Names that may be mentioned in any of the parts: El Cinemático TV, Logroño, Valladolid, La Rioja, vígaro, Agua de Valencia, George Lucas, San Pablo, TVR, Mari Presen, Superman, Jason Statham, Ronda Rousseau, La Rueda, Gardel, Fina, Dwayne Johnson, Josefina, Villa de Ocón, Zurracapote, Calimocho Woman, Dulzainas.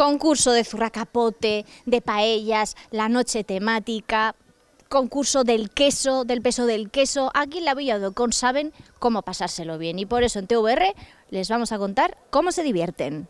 Concurso de zurracapote, de paellas, la noche temática, concurso del queso, del peso del queso. Aquí en la Villa de Ocón saben cómo pasárselo bien y por eso en TVR les vamos a contar cómo se divierten.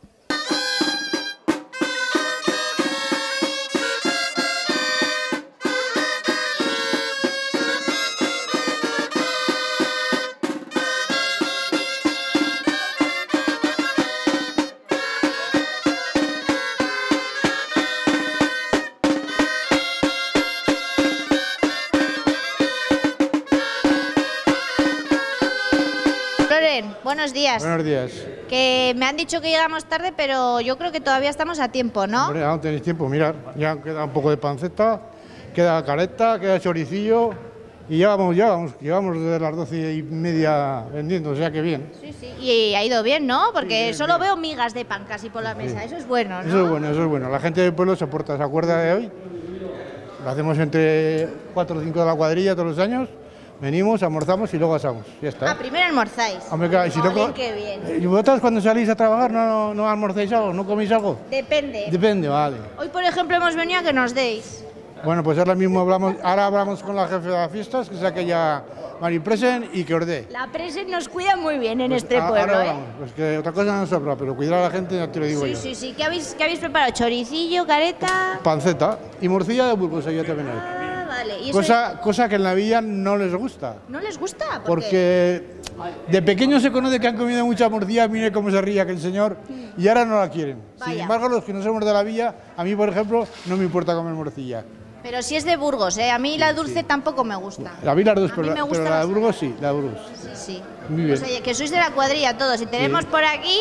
Buenos días. Buenos días. Que me han dicho que llegamos tarde, pero yo creo que todavía estamos a tiempo, ¿no? Hombre, aún tenéis tiempo, mirad. Ya queda un poco de panceta, queda careta, queda choricillo y ya vamos. Llevamos desde las 12:30 vendiendo, o sea que bien. Sí, sí. Y ha ido bien, ¿no? Porque sí, solo veo migas de pan casi por la mesa. Sí. Eso es bueno, ¿no? Eso es bueno, eso es bueno. La gente del pueblo se porta, ¿se acuerda de hoy? Lo hacemos entre 4 o 5 de la cuadrilla todos los años. Venimos, almorzamos y luego asamos. Ya está. Ah, primero almorzáis. Hombre, claro, y si no, qué bien. ¿Y vosotros cuando salís a trabajar no almorzáis algo? ¿No coméis algo? Depende. Depende, vale. Hoy, por ejemplo, hemos venido a que nos deis. Bueno, pues ahora mismo hablamos con la jefe de las fiestas, que es aquella Mari Presen, y que os dé. La Presen nos cuida muy bien en pues este pueblo, ahora vamos, pues que otra cosa no sobra, pero cuidar a la gente ya te lo digo yo. Sí, sí, sí. ¿Qué habéis preparado? ¿Choricillo, careta? Panceta y morcilla de burgos, ahí ya también hay. Vale, cosa que en la villa no les gusta. ¿No les gusta? Porque de pequeños se conoce que han comido mucha morcilla, mire cómo se ríe aquel señor, y ahora no la quieren. Vaya. Sin embargo, los que no somos de la villa, a mí, por ejemplo, no me importa comer morcilla. Pero si es de Burgos, ¿eh? A mí la dulce tampoco me gusta. A mí las dos, pero la de Burgos sí, la de Burgos. Sí, sí. Muy bien. O sea, que sois de la cuadrilla todos, y tenemos por aquí...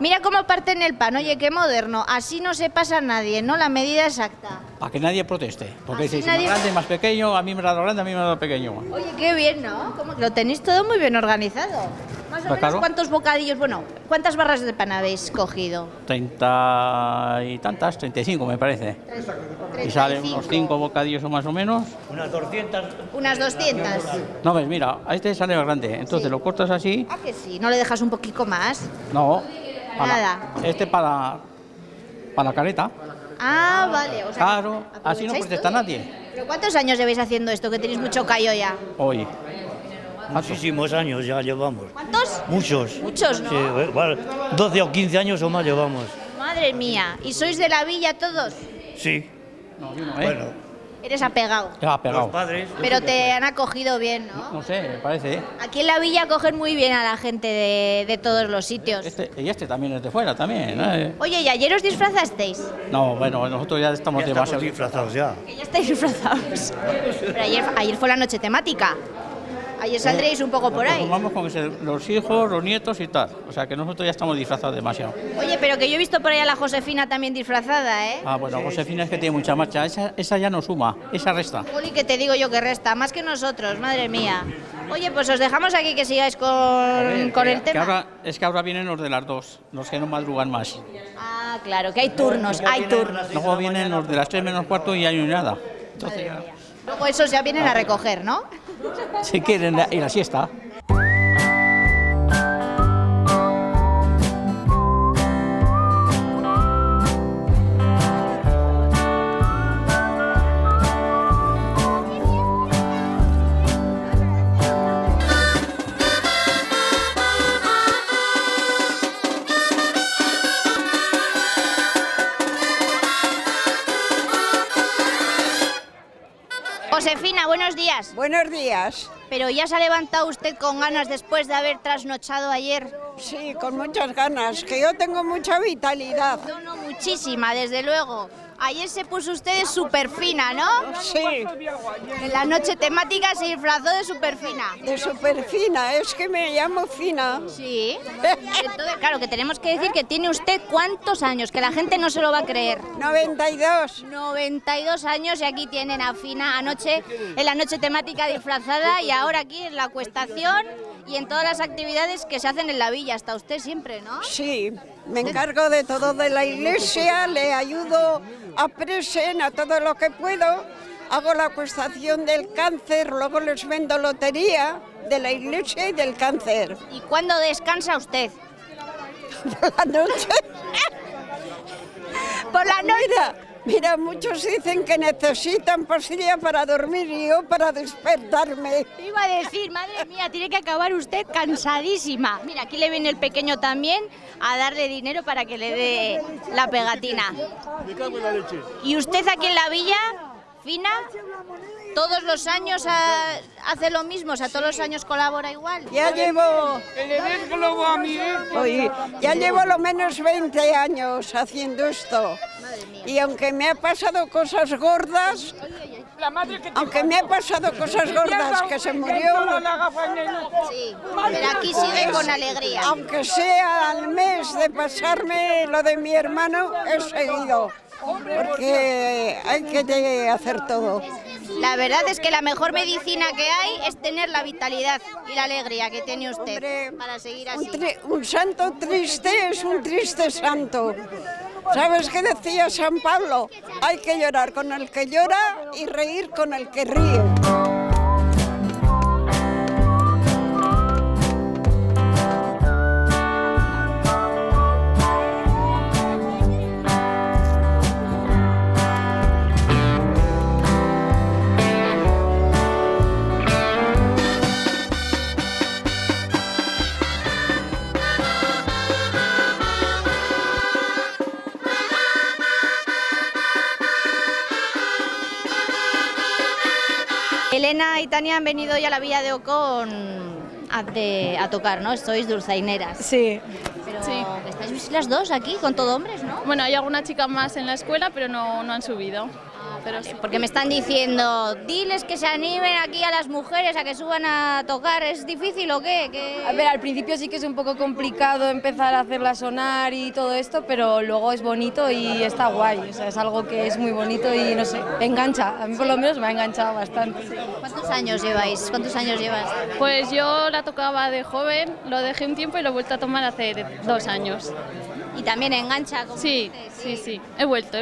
Mira cómo parten el pan, oye, qué moderno. Así no se pasa a nadie, ¿no? La medida exacta. Para que nadie proteste. Porque si nadie... más grande, más pequeño, a mí me da grande, a mí me da pequeño. Oye, qué bien, ¿no? ¿Cómo? Lo tenéis todo muy bien organizado. Más o menos, claro. ¿Cuántos bocadillos, bueno, cuántas barras de pan habéis cogido? 35 me parece. 35. Y salen unos 5 bocadillos o más o menos. Unas 200. Unas 200. No, ves, mira, a este sale más grande, entonces lo cortas así. Ah, que sí, ¿no le dejas un poquito más? No. Nada. Este para la careta. Ah, vale. O sea, claro, así no protesta nadie. ¿Pero cuántos años lleváis haciendo esto, que tenéis mucho callo ya? Hoy. Muchísimos años ya llevamos. ¿Cuántos? Muchos. Muchos, ¿no? Sí, bueno, 12 o 15 años o más llevamos. Madre mía. ¿Y sois de la villa todos? Sí. No, yo no, ¿eh? Bueno. Eres apegado. Los padres. Pero te han acogido bien, ¿no? No sé, me parece. Aquí en la villa acogen muy bien a la gente de todos los sitios. Este también es de fuera, también. Oye, ¿y ayer os disfrazasteis? No, bueno, nosotros ya estamos demasiado disfrazados ya. Que ya estáis disfrazados. Pero ayer fue la noche temática. Ayer saldréis un poco por ahí. Vamos con los hijos, los nietos y tal. O sea que nosotros ya estamos disfrazados demasiado. Oye, pero que yo he visto por ahí a la Josefina también disfrazada, ¿eh? Ah, bueno, Josefina es que tiene mucha marcha. Esa ya no suma, esa resta. Juli, que te digo yo que resta, más que nosotros, madre mía. Oye, pues os dejamos aquí que sigáis con el tema. Es que ahora vienen los de las 2, los que no madrugan más. Ah, claro, que hay turnos, hay turnos. Luego vienen los de las 3 menos cuarto y ya no hay nada. Entonces, luego esos ya vienen a recoger, ¿no? Si quieren ir a siesta. Josefina, buenos días. Buenos días. Pero ya se ha levantado usted con ganas después de haber trasnochado ayer. Sí, con muchas ganas, que yo tengo mucha vitalidad. No, muchísima, desde luego. Ayer se puso usted de Superfina, ¿no? Sí. En la noche temática se disfrazó de Superfina. De Superfina, es que me llamo Fina. Sí. Entonces, claro, que tenemos que decir que tiene usted cuántos años, que la gente no se lo va a creer. 92. 92 años y aquí tienen a Fina anoche, en la noche temática disfrazada y ahora aquí en la acuestación y en todas las actividades que se hacen en la villa. Hasta usted siempre, ¿no? Sí. Me encargo de todo de la iglesia, le ayudo a Presen, a todo lo que puedo, hago la acuestación del cáncer, luego les vendo lotería de la iglesia y del cáncer. ¿Y cuándo descansa usted? Por la noche. por la noche. Mira, muchos dicen que necesitan pastillas para dormir y yo para despertarme. Iba a decir, madre mía, tiene que acabar usted cansadísima. Mira, aquí le viene el pequeño también a darle dinero para que le dé la pegatina. Y usted aquí en la villa, Fina, todos los años hace lo mismo, o sea, todos los años colabora igual. Ya llevo... Oye, ya llevo lo menos 20 años haciendo esto. Y aunque me ha pasado cosas gordas, que se murió, sí, pero aquí sigue con alegría. Aunque sea al mes de pasarme lo de mi hermano, he seguido, porque hay que hacer todo. La verdad es que la mejor medicina que hay es tener la vitalidad y la alegría que tiene usted. Hombre, para seguir así. Un santo triste es un triste santo. ¿Sabes qué decía San Pablo? Hay que llorar con el que llora y reír con el que ríe. Elena y Tania han venido hoy a la Villa de Ocón a tocar, ¿no? Sois dulzaineras. Sí. Pero sí. ¿Estáis las dos aquí con todo hombres, no? Bueno, hay alguna chica más en la escuela, pero no han subido. Ah, pero vale, sí. Porque me están diciendo, diles que se animen aquí a las mujeres a que suban a tocar. ¿Es difícil o qué? A ver, al principio sí que es un poco complicado empezar a hacerla sonar y todo esto, pero luego es bonito y está guay. O sea, es algo que es muy bonito y no sé, engancha. A mí por lo menos me ha enganchado bastante. ¿Cuántos años lleváis? Pues yo la tocaba de joven, lo dejé un tiempo y lo he vuelto a tomar hace 2 años. ¿Y también engancha? Sí, sí, sí, he vuelto.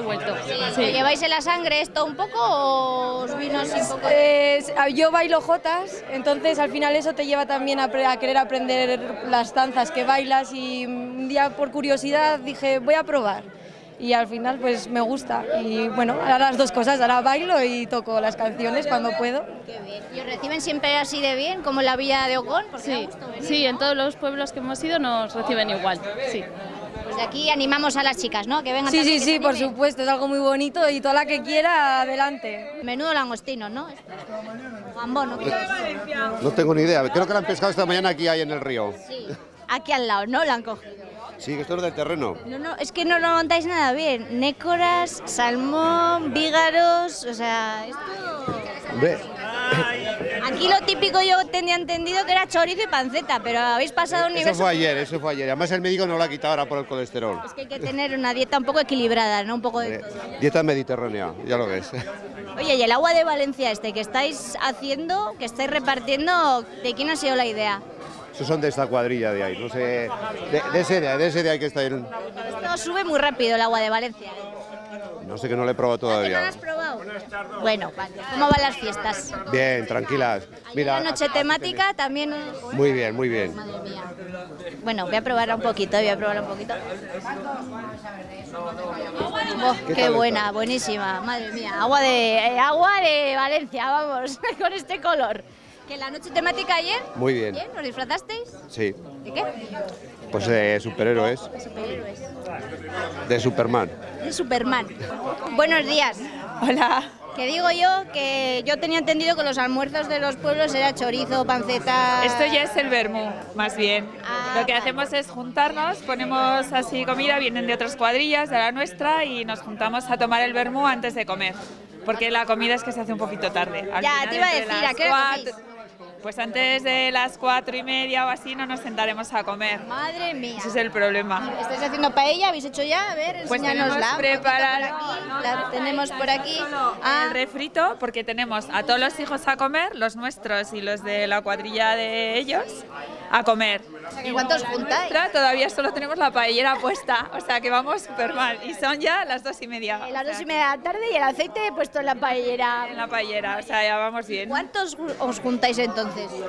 Sí. ¿Lleváis en la sangre esto un poco o os vino así un poco? Yo bailo jotas, entonces al final eso te lleva también a querer aprender las danzas que bailas y un día por curiosidad dije voy a probar. Y al final pues me gusta y bueno, ahora las dos cosas, ahora bailo y toco las canciones cuando puedo. Qué bien. ¿Y os reciben siempre así de bien, como en la Villa de Ocón? Sí, sí, en todos los pueblos que hemos ido nos reciben igual, sí. Pues de aquí animamos a las chicas, ¿no? Que vengan. Sí, sí, sí, por supuesto, es algo muy bonito y toda la que quiera, adelante. Menudo langostino, ¿no? Gambón, ¿no? No tengo ni idea, creo que la han pescado esta mañana aquí en el río. Sí, aquí al lado, ¿no? La han cogido. Sí, que esto es del terreno. No, es que no lo montáis nada bien. Nécoras, salmón, vígaros, o sea, esto... Aquí lo típico yo tenía entendido que era chorizo y panceta, pero habéis pasado un nivel... Eso fue ayer. Además el médico no lo ha quitado ahora por el colesterol. Es que hay que tener una dieta un poco equilibrada, ¿no? Un poco de todo. Dieta mediterránea, ya lo ves. Oye, y el agua de Valencia que estáis haciendo, que estáis repartiendo, ¿de quién ha sido la idea? Son de esta cuadrilla de ahí, no sé, de ese de ahí que está en... Esto sube muy rápido el agua de Valencia. No sé, que no lo he probado todavía. ¿No lo has probado? Bueno, vale. ¿Cómo van las fiestas? Bien, tranquilas. Mira, la noche temática también... Muy bien, muy bien. Madre mía. Bueno, voy a probarla un poquito. Oh, qué buena, buenísima, madre mía. Agua de Valencia, vamos, con este color. ¿Que la noche temática ayer? Muy bien. ¿Ayer? ¿Nos disfrazasteis? Sí. ¿De qué? Pues de superhéroes. Superhéroes. De Superman. De Superman. Buenos días. Hola. Que digo yo que yo tenía entendido que los almuerzos de los pueblos era chorizo, panceta... Esto ya es el vermú, más bien. Lo que hacemos es juntarnos, ponemos así comida, vienen de otras cuadrillas, de la nuestra, y nos juntamos a tomar el vermú antes de comer. Porque la comida es que se hace un poquito tarde. Al final, te iba a decir, ¿a qué hora comís? Pues antes de las 4:30 o así no nos sentaremos a comer. Madre mía. Ese es el problema. ¿Estáis haciendo paella? ¿Habéis hecho ya? A ver, enséñanosla. La tenemos por aquí. El refrito, porque tenemos a todos los hijos a comer, los nuestros y los de la cuadrilla de ellos, a comer. ¿Y cuántos juntáis? Todavía solo tenemos la paellera puesta, o sea que vamos súper mal. Y son ya las 2:30. Las 2:30 de la tarde y el aceite he puesto en la paellera. En la paellera, o sea, ya vamos bien. ¿Cuántos os juntáis entonces? entonces?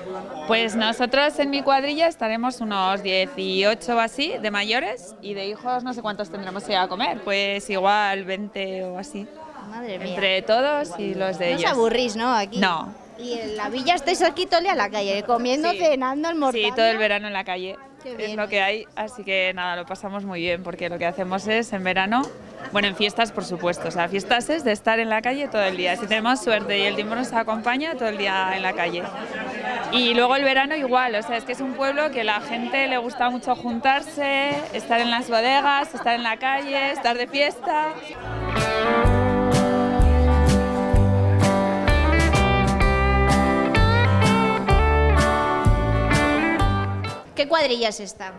Pues nosotros en mi cuadrilla estaremos unos 18 o así de mayores, y de hijos no sé cuántos tendremos que ir a comer, pues igual 20 o así. Madre mía. Entre todos y los de ellos. No os aburrís, ¿no? Aquí. No. Y en la villa estáis aquí tole a la calle, comiendo, sí, cenando, almorzando. Sí, todo el verano en la calle. Qué bien, es lo que hay, así que nada, lo pasamos muy bien, porque lo que hacemos es en verano, bueno, en fiestas por supuesto, o sea, fiestas es de estar en la calle todo el día, si tenemos suerte y el tiempo nos acompaña, todo el día en la calle. Y luego el verano igual, o sea, es que es un pueblo que a la gente le gusta mucho juntarse, estar en las bodegas, estar en la calle, estar de fiesta. ¿Qué cuadrilla es esta?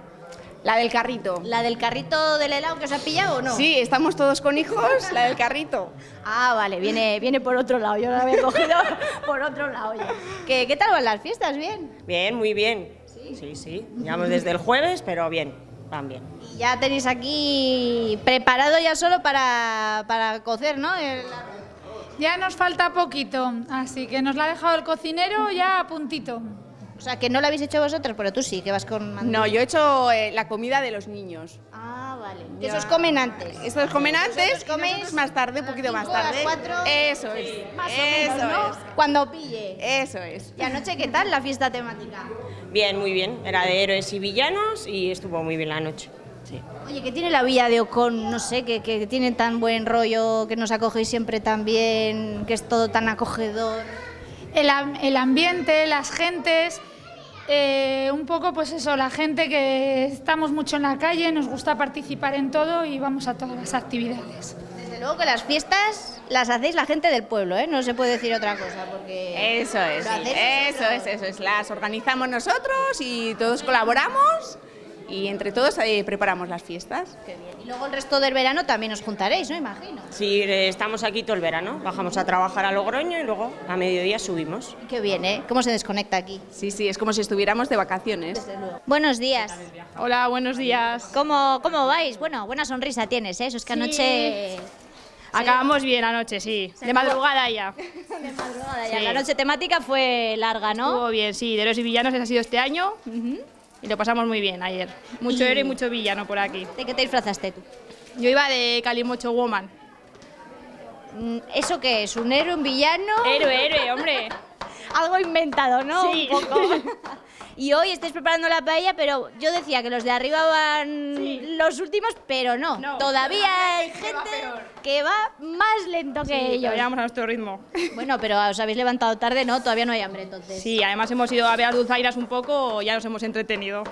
La del carrito. ¿La del carrito del helado que os ha pillado o no? Sí, estamos todos con hijos, la del carrito. Ah, vale, viene por otro lado, yo la había cogido por otro lado. Ya. ¿Qué tal van las fiestas? ¿Bien? Bien, muy bien. Sí, sí, sí. Llevamos desde el jueves, pero bien, van bien. Y ya tenéis aquí preparado ya solo para cocer, ¿no? Ya nos falta poquito, así que nos la ha dejado el cocinero ya a puntito. O sea, que no lo habéis hecho vosotros, pero tú sí, que vas con mandolina. No, yo he hecho la comida de los niños. Ah, vale. Que esos comen antes. Esos comen antes, coméis más tarde, un poquito más tarde. ¿4? Eso es. Sí. Más eso o menos, ¿no? Cuando pille. Eso es. ¿Y anoche qué tal la fiesta temática? Bien, muy bien. Era de héroes y villanos y estuvo muy bien la noche. Sí. Oye, ¿qué tiene la Villa de Ocón? No sé, que tiene tan buen rollo, que nos acogéis siempre tan bien, que es todo tan acogedor. El ambiente, las gentes, un poco pues eso, la gente que estamos mucho en la calle, nos gusta participar en todo y vamos a todas las actividades. Desde luego que las fiestas las hacéis la gente del pueblo, ¿eh? No se puede decir otra cosa porque... Eso es, eso es, las organizamos nosotros y todos colaboramos y entre todos preparamos las fiestas. Qué bien. Y luego el resto del verano también os juntaréis, ¿no? Imagino. Sí, estamos aquí todo el verano, bajamos a trabajar a Logroño y luego a mediodía subimos. Qué bien, ¿eh? ¿Cómo se desconecta aquí? Sí, sí, es como si estuviéramos de vacaciones. Desde luego. Buenos días. Hola, buenos días. ¿Cómo vais? Bueno, buena sonrisa tienes, ¿eh? Eso es que anoche... Sí. Acabamos bien anoche, sí. De madrugada ya. De madrugada ya. Sí. La noche temática fue larga, ¿no? Estuvo bien, sí. De héroes y villanos ese ha sido este año. Y lo pasamos muy bien ayer. Mucho héroe y mucho villano por aquí. ¿De qué te disfrazaste tú? Yo iba de Calimocho Woman. ¿Eso qué es? ¿Un héroe, un villano? Héroe, héroe, hombre. Algo inventado, ¿no? Sí. Un poco. Y hoy estáis preparando la paella, pero yo decía que los de arriba van los últimos, pero no. Todavía hay gente que va más lento que ellos. Vamos a nuestro ritmo. Bueno, pero os habéis levantado tarde, ¿no? Todavía no hay hambre, entonces. Sí, además hemos ido a ver a Dulzainas un poco, ya nos hemos entretenido.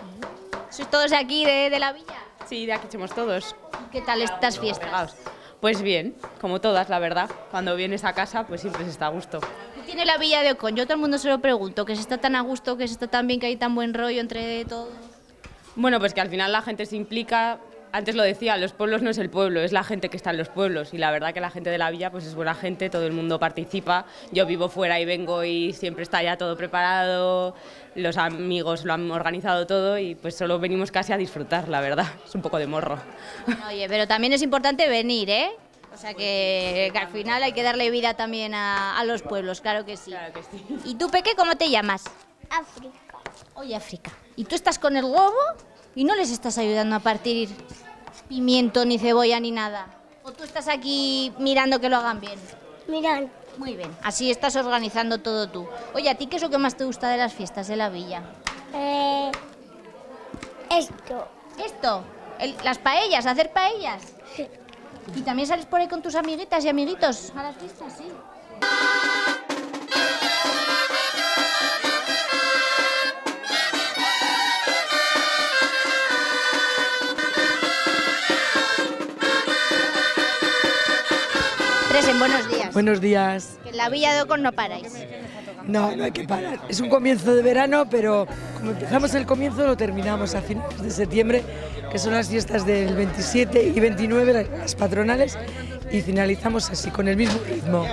¿Sois todos aquí de la villa? Sí, de aquí somos todos. ¿Qué tal estas fiestas? Pues bien, como todas, la verdad. Cuando vienes a casa, pues siempre se está a gusto. ¿Qué tiene la Villa de Ocón? Yo a todo el mundo se lo pregunto, que se está tan a gusto, que se está tan bien, que hay tan buen rollo entre todos. Bueno, pues que al final la gente se implica. Antes lo decía, los pueblos no es el pueblo, es la gente que está en los pueblos. Y la verdad que la gente de la villa pues es buena gente, todo el mundo participa. Yo vivo fuera y vengo y siempre está ya todo preparado. Los amigos lo han organizado todo y pues solo venimos casi a disfrutar, la verdad. Es un poco de morro. Oye, pero también es importante venir, ¿eh? O sea que al final hay que darle vida también a los pueblos, claro que sí. Claro que sí. ¿Y tú, Peque, cómo te llamas? África. Oye, África, ¿y tú estás con el huevo? ¿Y no les estás ayudando a partir pimiento, ni cebolla, ni nada? ¿O tú estás aquí mirando que lo hagan bien? Miran. Muy bien. Así estás organizando todo tú. Oye, ¿a ti qué es lo que más te gusta de las fiestas de la villa? Esto. ¿Esto? ¿Las paellas? ¿Hacer paellas? Sí. ¿Y también sales por ahí con tus amiguitas y amiguitos a las fiestas? Sí. Presen, buenos días. Buenos días. Que en la Villa de Ocón no paráis. No, no hay que parar. Es un comienzo de verano, pero como empezamos el comienzo lo terminamos a finales de septiembre, que son las fiestas del 27 y 29, las patronales, y finalizamos así, con el mismo ritmo.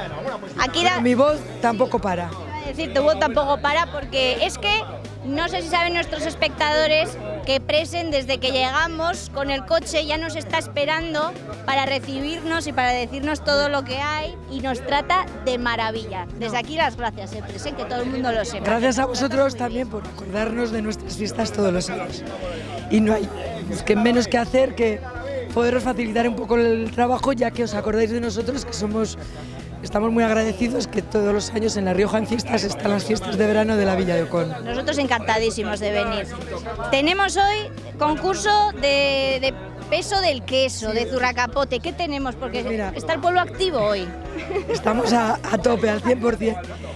Aquí mi voz tampoco para. Es decir, tu voz tampoco para, porque es que no sé si saben nuestros espectadores que Presen, desde que llegamos con el coche, ya nos está esperando para recibirnos y para decirnos todo lo que hay, y nos trata de maravilla. Desde aquí las gracias, Presen, que todo el mundo lo sepa. Gracias a vosotros también por acordarnos de nuestras fiestas todos los años. Y no hay menos que hacer que poderos facilitar un poco el trabajo, ya que os acordáis de nosotros, que estamos muy agradecidos, que todos los años en La Rioja en fiestas están las fiestas de verano de la Villa de Ocón. Nosotros encantadísimos de venir. Tenemos hoy concurso de peso del queso, de Zurracapote. ¿Qué tenemos? Porque mira, está el pueblo activo hoy. Estamos a tope, al 100%.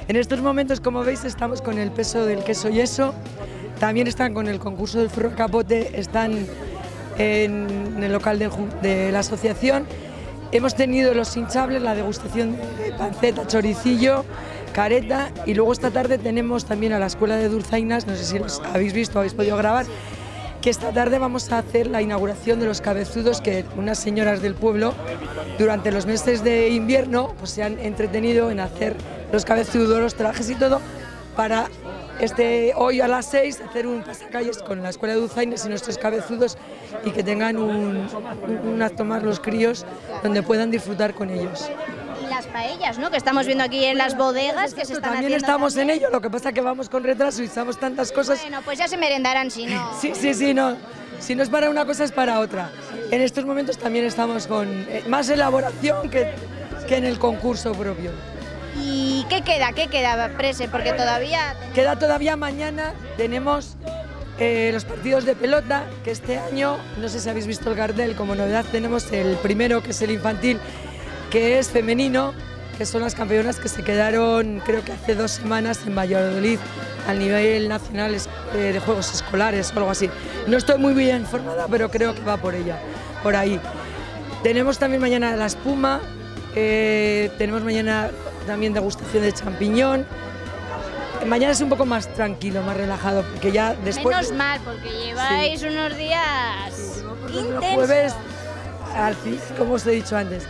En estos momentos, como veis, estamos con el peso del queso y eso. También están con el concurso del Zurracapote, están en el local de la asociación. Hemos tenido los hinchables, la degustación de panceta, choricillo, careta, y luego esta tarde tenemos también a la escuela de Dulzainas, no sé si los habéis visto, habéis podido grabar, que esta tarde vamos a hacer la inauguración de los cabezudos, que unas señoras del pueblo durante los meses de invierno pues se han entretenido en hacer los cabezudos, los trajes y todo, para hoy a las 6 hacer un pasacalles con la escuela de Dulzainas y nuestros cabezudos, y que tengan un acto más los críos donde puedan disfrutar con ellos. Y las paellas, ¿no?, que estamos viendo aquí en las bodegas, que se están haciendo. También estamos en ello, lo que pasa es que vamos con retraso y usamos tantas cosas. Bueno, pues ya se merendarán si no. Sí, no. Si no es para una cosa es para otra. En estos momentos también estamos con más elaboración que en el concurso propio. ¿Y qué queda, Presen? Porque todavía... Queda mañana, tenemos los partidos de pelota, que este año, no sé si habéis visto el Gardel, como novedad tenemos el primero, que es el infantil, que es femenino, que son las campeonas que se quedaron, creo que hace 2 semanas, en Valladolid, al nivel nacional de juegos escolares o algo así. No estoy muy bien informada, pero creo que va por ahí. Tenemos también mañana la espuma, tenemos mañana también degustación de champiñón. Mañana es un poco más tranquilo, más relajado, porque ya después... Menos mal, porque lleváis unos días intensos. El jueves, como os he dicho antes.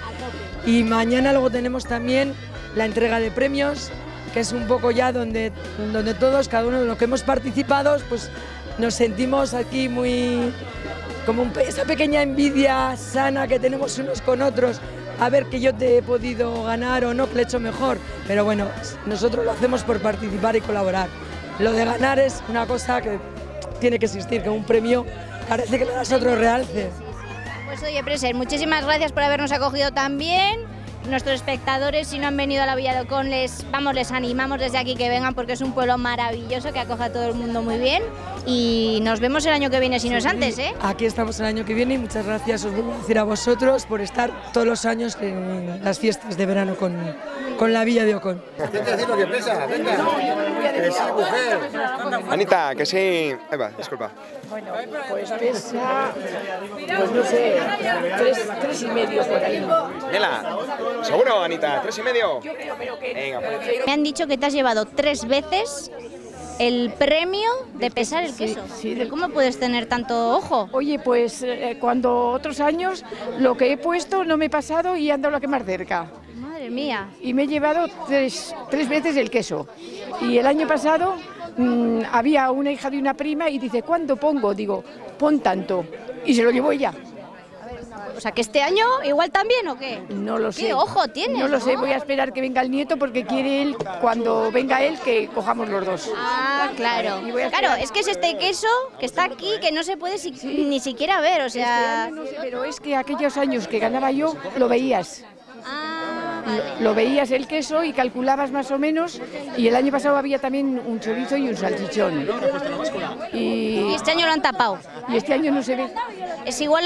Y mañana luego tenemos también la entrega de premios, que es un poco ya donde todos, cada uno de los que hemos participado, pues nos sentimos aquí muy... como esa pequeña envidia sana que tenemos unos con otros. A ver, que yo te he podido ganar o no, que lo he hecho mejor. Pero bueno, nosotros lo hacemos por participar y colaborar. Lo de ganar es una cosa que tiene que existir, que un premio parece que le das otro realce. Pues oye, Presen, muchísimas gracias por habernos acogido también. Nuestros espectadores, si no han venido a la Villa de Ocón, les animamos desde aquí que vengan, porque es un pueblo maravilloso que acoge a todo el mundo muy bien. Y nos vemos el año que viene, si no es antes, ¿eh? Aquí estamos el año que viene, y muchas gracias, os vuelvo a decir, a vosotros por estar todos los años en las fiestas de verano con la Villa de Ocón. Intenta decir lo que pesa, venga. Que sí, mujer. Anita, que sí. Eva, disculpa. Bueno, pues pesa, pues no sé, 3,5 por ahí. Nela, seguro, Anita, 3,5. Yo creo, pero que... Venga, pues. Me han dicho que te has llevado 3 veces... el premio de pesar el queso. Sí, ¿Cómo puedes tener tanto ojo? Oye, pues cuando otros años lo que he puesto no me he pasado y ando lo que más cerca. Madre mía. Y me he llevado 3 veces el queso. Y el año pasado había una hija de una prima y dice, ¿cuánto pongo? Digo, pon tanto. Y se lo llevó ella. O sea, que este año igual también, ¿o qué? No lo sé. ¿Qué ojo tienes? No lo sé, voy a esperar que venga el nieto, porque quiere él, cuando venga él, que cojamos los dos. Ah, claro. Claro, es que es este queso que está aquí, que no se puede ni siquiera ver, o sea... Este año no sé, pero es que aquellos años que ganaba yo, lo veías. Ah, vale. Lo veías el queso y calculabas más o menos, y el año pasado había también un chorizo y un salchichón. Y este año lo han tapado. Y este año no se ve. Es igual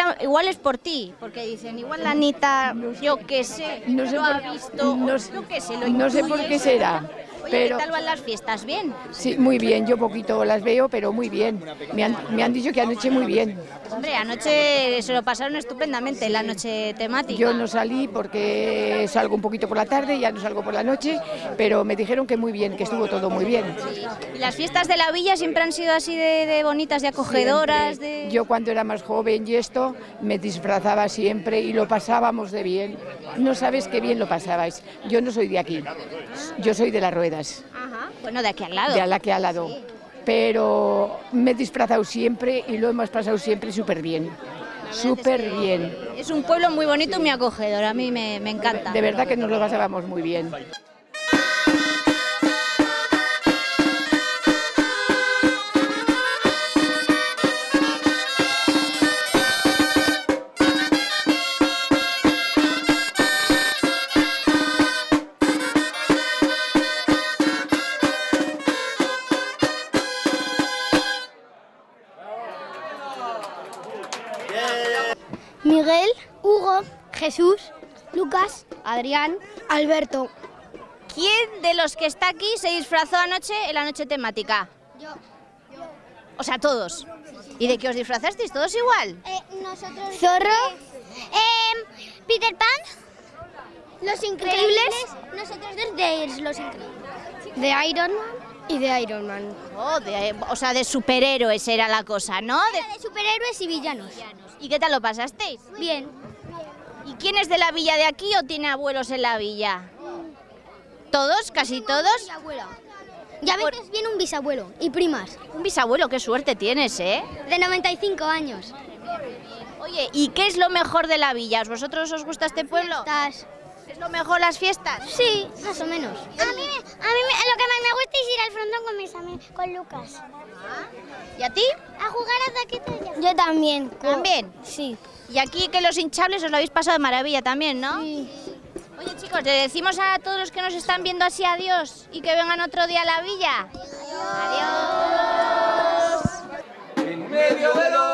es por ti, porque dicen, igual la Anita, yo qué sé, no sé, lo ha visto, yo qué sé, no sé por qué será. Oye, pero, ¿qué tal van las fiestas? ¿Bien? Sí, muy bien, yo poquito las veo, pero muy bien. Me han dicho que anoche muy bien. Hombre, anoche se lo pasaron estupendamente, la noche temática. Yo no salí porque salgo un poquito por la tarde, ya no salgo por la noche, pero me dijeron que muy bien, que estuvo todo muy bien. Sí. ¿Y las fiestas de la villa siempre han sido así de bonitas, de acogedoras? De... Yo cuando era más joven y esto, me disfrazaba siempre y lo pasábamos de bien. No sabes qué bien lo pasabais. Yo no soy de aquí, yo soy de La Rueda. Ajá, bueno, de aquí al lado. De aquí al lado. Sí. pero me he disfrazado siempre y lo hemos pasado siempre súper bien. Súper bien. Es un pueblo muy bonito y muy acogedor, a mí me encanta. De verdad que nos lo pasábamos muy bien. Miguel, Hugo, Jesús, Lucas, Adrián, Alberto. ¿Quién de los que está aquí se disfrazó anoche en la noche temática? Yo. O sea, todos. ¿Y de qué os disfrazasteis? ¿Todos igual? Nosotros... Zorro. Peter Pan. Los Increíbles. Nosotros desde Los Increíbles. De Iron Man. Y de Iron Man. Oh, o sea, de superhéroes era la cosa, ¿no? Era de superhéroes y villanos. ¿Y qué tal lo pasasteis? Bien. ¿Y quién es de la villa de aquí o tiene abuelos en la villa? ¿Todos? ¿Casi todos? Ya veces viene un bisabuelo y primas. Un bisabuelo, qué suerte tienes, ¿eh? De 95 años. Oye, ¿y qué es lo mejor de la villa? ¿Vosotros os gusta este pueblo? ¿Es lo mejor las fiestas? Sí, más o menos. A mí lo que más me gusta es ir al frontón con mis amigos, con Lucas. ¿Y a ti? A jugar a taquito. Yo también. ¿También? Sí. Y aquí que los hinchables os lo habéis pasado de maravilla también, ¿no? Sí. Oye, chicos, le decimos a todos los que nos están viendo así adiós y que vengan otro día a la villa. Adiós. Adiós. En medio de los...